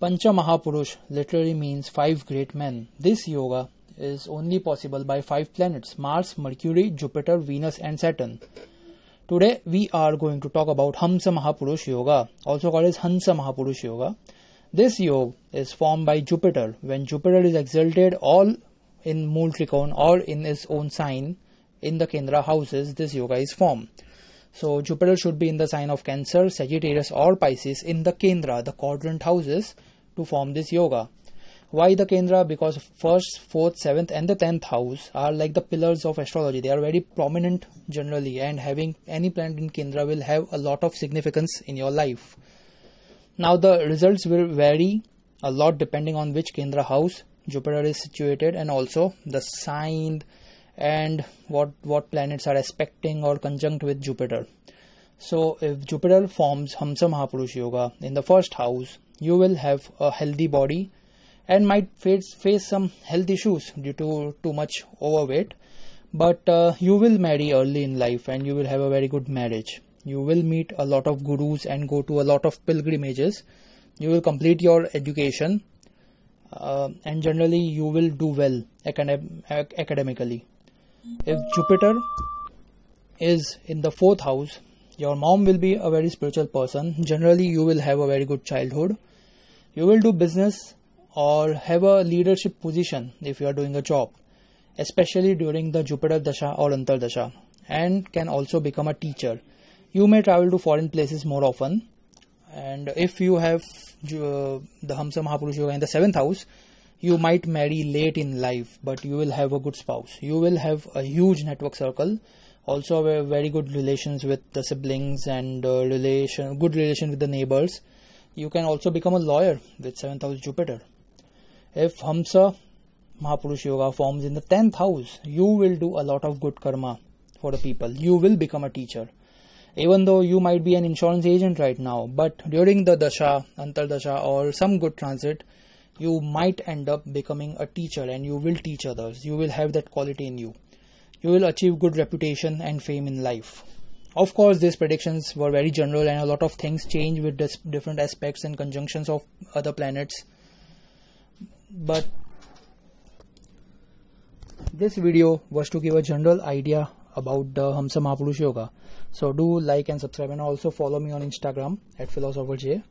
Pancha Mahapurush literally means 5 great men. This yoga is only possible by 5 planets, Mars, Mercury, Jupiter, Venus and Saturn. Today we are going to talk about Hamsa Mahapurush Yoga, also called as Hamsa Mahapurush Yoga. This yoga is formed by Jupiter. When Jupiter is exalted all in Multricone or in his own sign, in the Kendra houses, this yoga is formed. So Jupiter should be in the sign of Cancer, Sagittarius or Pisces in the Kendra, the quadrant houses, to form this yoga. Why the Kendra? Because 1st, 4th, 7th and the 10th house are like the pillars of astrology. They are very prominent generally, and having any planet in Kendra will have a lot of significance in your life. Now the results will vary a lot depending on which Kendra house Jupiter is situated, and also the sign and what planets are aspecting or conjunct with Jupiter. So if Jupiter forms Hamsa Mahapurush Yoga in the 1st house, you will have a healthy body and might face some health issues due to too much overweight, but you will marry early in life and you will have a very good marriage. You will meet a lot of gurus and go to a lot of pilgrimages. You will complete your education and generally you will do well academically. If Jupiter is in the 4th house, your mom will be a very spiritual person. Generally, you will have a very good childhood. You will do business or have a leadership position if you are doing a job, especially during the Jupiter dasha or antar dasha, and can also become a teacher. You may travel to foreign places more often. And if you have the Hamsa Mahapurush Yoga in the 7th house, you might marry late in life, but you will have a good spouse. You will have a huge network circle, also very good relations with the siblings and good relation with the neighbors. You can also become a lawyer with 7th house Jupiter. If Hamsa Mahapurush Yoga forms in the 10th house, you will do a lot of good karma for the people. You will become a teacher. Even though you might be an insurance agent right now, but during the dasha, antar dasha or some good transit, you might end up becoming a teacher and you will teach others. You will have that quality in you. You will achieve good reputation and fame in life. Of course, these predictions were very general and a lot of things change with different aspects and conjunctions of other planets. But this video was to give a general idea about the Hamsa Mahapurush Yoga. So do like and subscribe, and also follow me on Instagram at philosopherj.